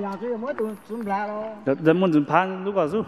này nhà tôi mới tụi lại rồi. Đợt muốn tụi phan lúc vào giúp.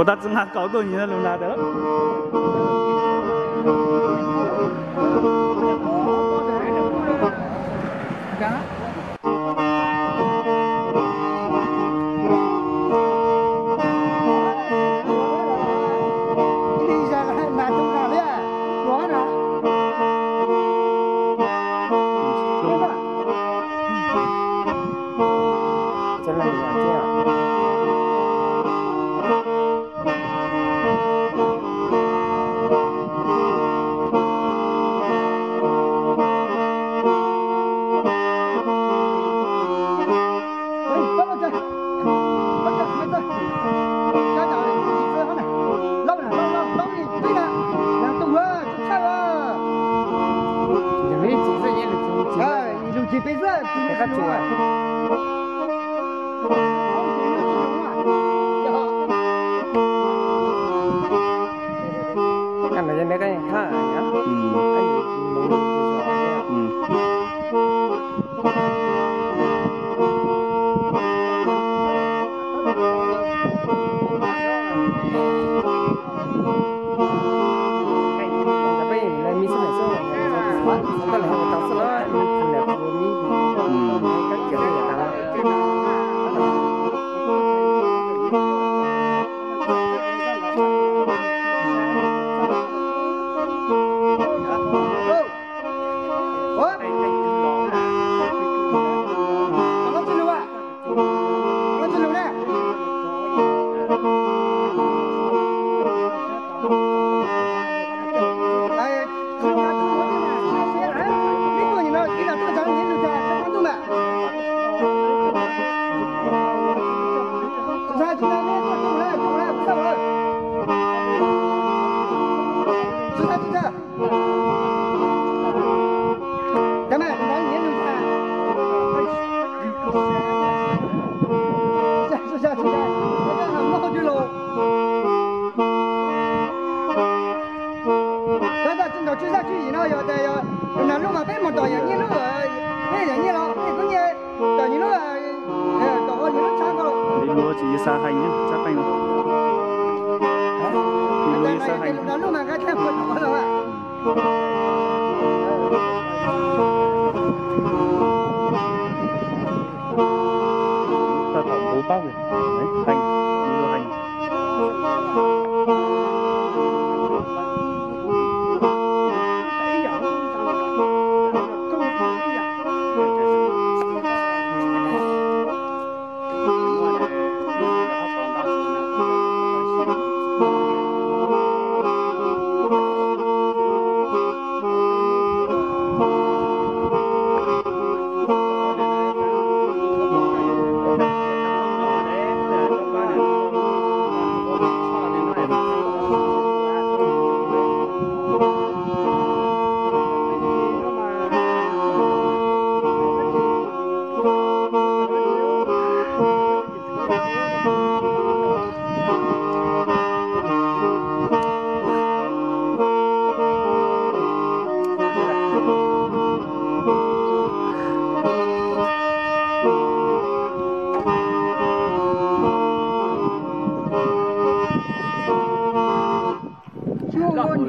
我打正喊搞到你那路来的了。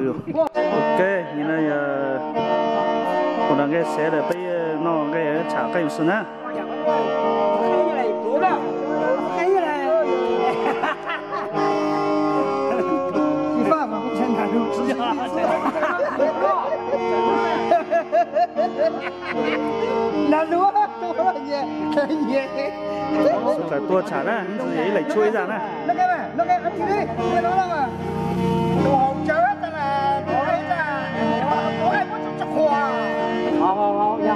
được. Ok, như này còn là cái xe để bây nó cái trả cái gì nữa. Nó lúa tôi là nhẹ phải tua chả ra gì ấy lại chui ra này nó nghe ăn gì đi nghe nó đâu mà đồ hồng cháo ta là nó ấy là nó ấy có chọc hòa hồng nhà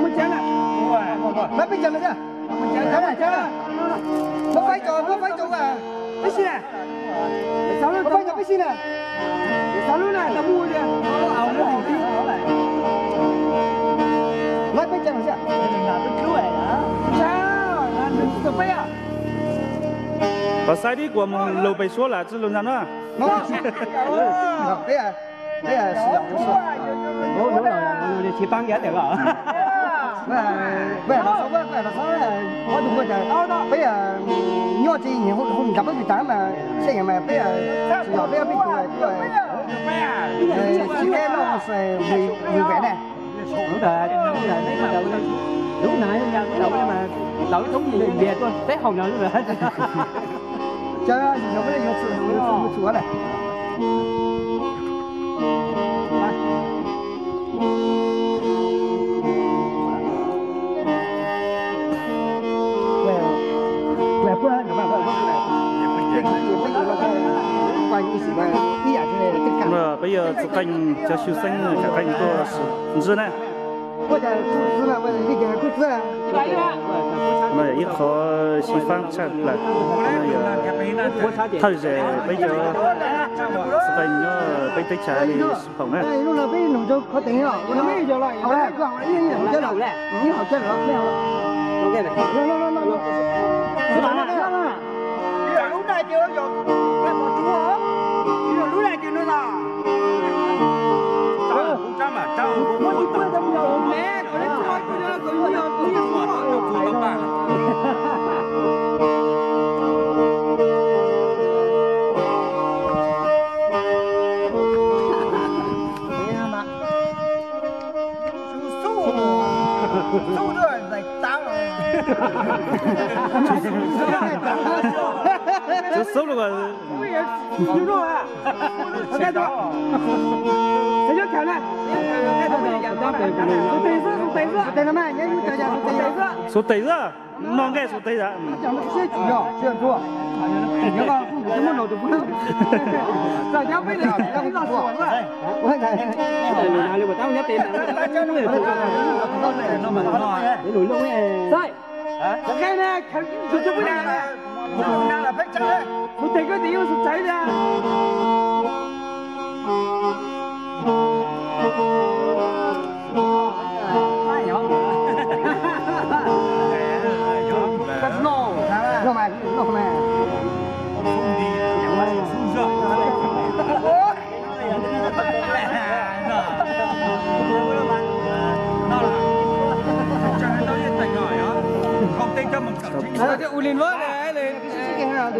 mua cháo nè mấy bây giờ nữa chứ nó phải chụp à cái gì nè sáu luôn bây giờ cái gì nè sáu luôn này là mua đi nó ảo nó hành tiêu nó lại lấy bây giờ nó sẽ làm cái thứ này đó sao là được bây à và sai đi của mình lâu bây số là chứ lâu năm đó đấy à sử dụng số bố bố là người thì bán giá được à về là sáu là có đúng bây giờ bây giờ nhỏ chị nhiều hôm gặp bác chị tám mà xe nhà mẹ bây giờ nhỏ bé bị tuổi tuổi chị em nó phải vui vẻ này lúc nãy đậu mà đậu thống gì về tôi té hồng rồi nữa trời ơi nó mới vô xuống này mà bây giờ chụp cảnh cho siêu xanh rồi cả cảnh tôi dưa này mà ít khó xí phang chắc là thời giờ bây giờ chụp cảnh nó bây tách trái thì phỏng này có tính rồi nó mới giờ lại học lại cứ học lại yên học chơi học lại yên học chơi học lại nó cái này nó lúc này chưa được这收了吧？我也收了啊！太多，这就跳了。太多了，太多了。说对子，对了没？你说对子。说对子，哪个说对子？讲的是主要，主要说。你看，什么老都不能。大家为了让大伙子，我看看。哪里我当年被大家弄的。弄的。在。 cái này khẩn sụt xuống cái này, đang là phách chân đấy, sụt thì cái gì cũng sụt cháy ra. Ai nhở? Cắt nô, nô mày. Cái u linh vớt này lên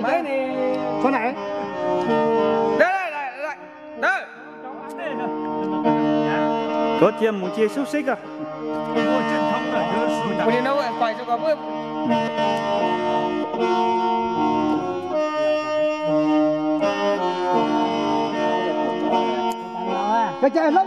máy này chỗ này đây có chiêm muốn chia xúc xích à u linh đâu vậy phải cho có bước cái chơi lắm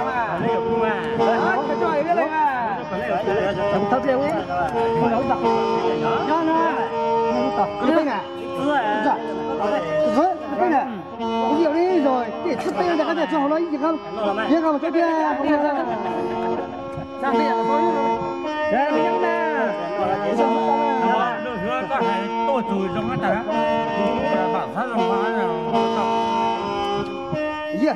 cái trò này biết đấy mà, không thấp leo ấy, không đấu tập, nhớ nè, không tập, cái này, cái này, cái điều đấy rồi, để chút tiền để có thể cho họ lấy gì không, riêng không chút tiền, làm gì vậy thôi, đấy bây giờ nè, nó có hai tổ chùi trong cái này, bản thân làm hóa nào. Hãy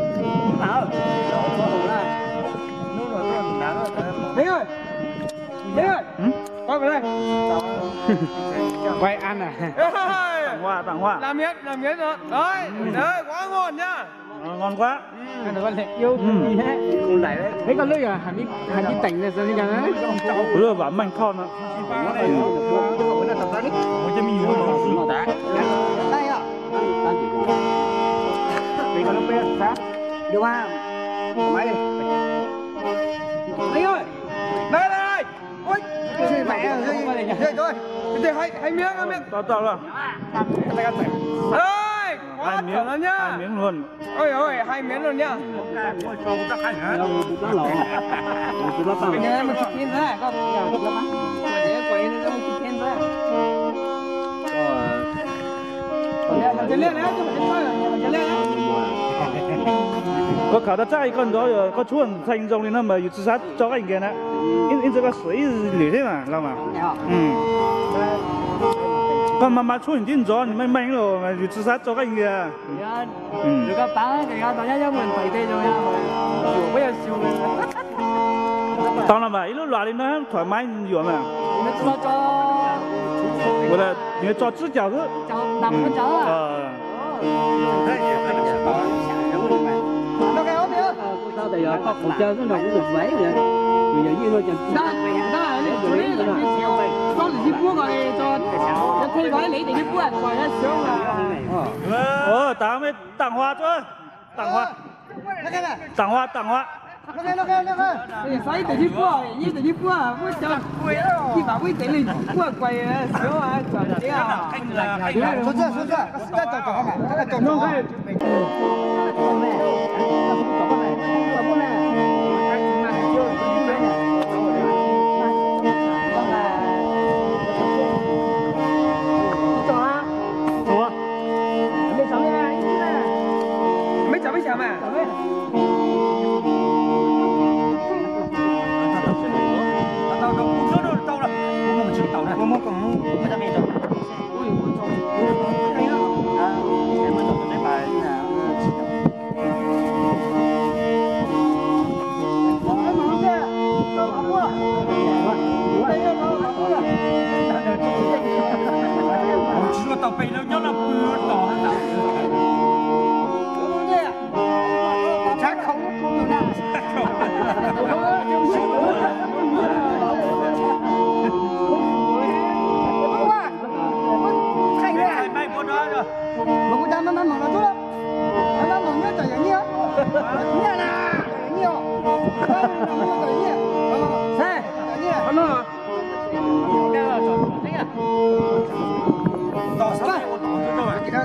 dẫn. Quay ăn à? Tặng hoa. Làm miếng rồi. Đấy, đấy, quá ngon nhá. Ngon quá. Ăn được con này yêu gì hết. Con này đấy. Mấy con lưỡi à, hẳn đi tỉnh rồi sao đi chẳng đấy. Cứ là bám mạnh con ạ. Cái là tập ra đi. Một chân mình nó xuống đá. Đây ạ. Mình có nó bé sát. Điều ha. Máy đi. Anh ơi. Đây đây. Ôi. Chơi mẹ rồi. Chơi thôi. Để hai miếng. Tao rồi. Ơi, quá miếng luôn nhá. Hai miếng luôn. Ôi ôi, hai miếng luôn nhá. Ôi cho chắc ăn hả? Nó lỏng. Cái mà thịt nữa à? Có nhiều thịt lắm á. Mà để quẩy nó thịt thêm nữa. Rồi. Cái lên đấy, cho mình thôi. Cái lên đấy. Có cả ta trai con đó rồi, có chuồn thành rồng lên nó mà chứ sát cho anh kia nè. In ra cái suối lử thế mà, làm mà. Còn mà chuẩn tin gió thì mạnh rồi mà chứ sát cho anh kia. Được các tá thì các tao nhá cho mình phải thế rồi nha. Bây giờ siêu lên. Tao làm vậy nó loạn lên nó thoải mái nhiều mà. Nó cho gọi là người cho chút chảo nữa. Cho đập nó chảo à. Nó cái ốp gì á? Tao thì một chơi cái đầu cũng được vẫy vậy. Bây giờ như nó chẳng. Đó là cái xeo này. Con thì cua rồi cho thay gói lấy thì cua rồi nó xuống là. Tao mới tặng hoa chứ. Tặng hoa. Nó cái. Thì xoay từ cua rồi, như từ cua, cua cho. Khi bảo quý tỷ lì cua quay xéo à, chuẩn thế à. Xuống ra. Các con này, Hãy subscribe cho kênh Ghiền Mì Gõ để không bỏ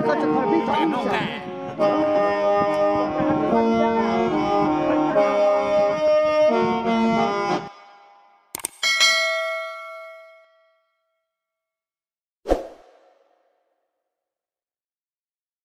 lỡ những video hấp dẫn.